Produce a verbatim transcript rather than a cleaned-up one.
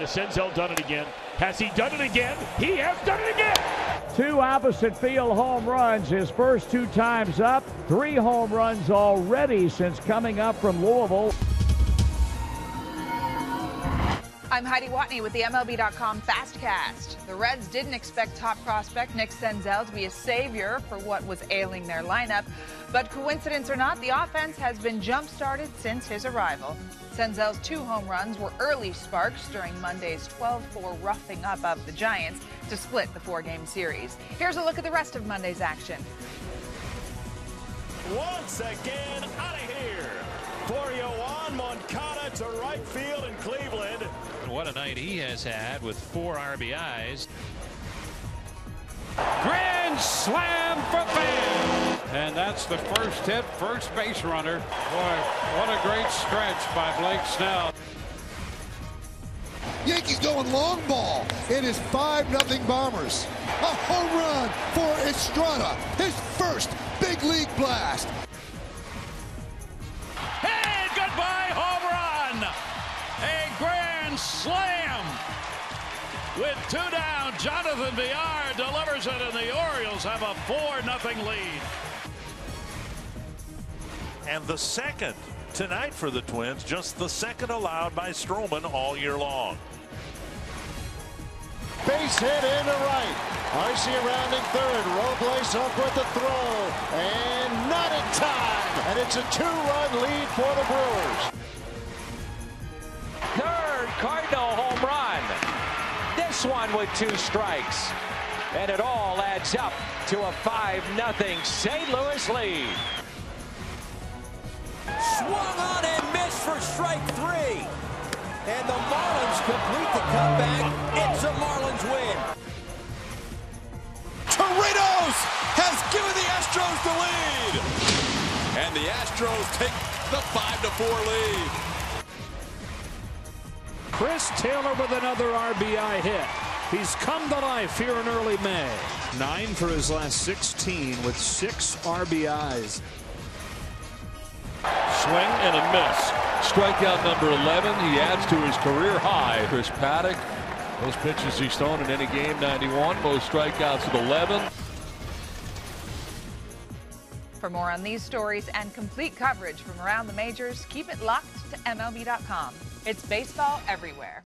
Has Senzel done it again? Has he done it again? He has done it again! Two opposite field home runs his first two times up. Three home runs already since coming up from Louisville. I'm Heidi Watney with the M L B dot com FastCast. The Reds didn't expect top prospect Nick Senzel to be a savior for what was ailing their lineup. But coincidence or not, the offense has been jump-started since his arrival. Senzel's two home runs were early sparks during Monday's twelve four roughing up of the Giants to split the four-game series. Here's a look at the rest of Monday's action. Once again, out of here for Yoan Moncada to right field in Cleveland. What a night he has had with four R B Is. Grand slam for Bam! And that's the first hit, first base runner. Boy, what a great stretch by Blake Snell. Yankees going long ball. It is five nothing Bombers. A home run for Estrada. His first big league blast. And goodbye, home run. A grand slam. With two down, Jonathan Villar delivers it, and the Orioles have a four nothing lead. And the second tonight for the Twins, just the second allowed by Stroman all year long. Base hit into right. Arcia rounding third. Robles up with the throw. And not in time. And it's a two-run lead for the Brewers. Third Cardinal home run. This one with two strikes. And it all adds up to a five nothing Saint Louis lead. Swung on and missed for strike three. And the Marlins complete the comeback. It's a Marlins win. Torridos has given the Astros the lead. And the Astros take the five to four lead. Chris Taylor with another R B I hit. He's come to life here in early May. Nine for his last sixteen with six R B Is. Swing and a miss. Strikeout number eleven. He adds to his career high. Chris Paddock, most pitches he's thrown in any game, ninety-one. Most strikeouts at eleven. For more on these stories and complete coverage from around the majors, keep it locked to M L B dot com. It's baseball everywhere.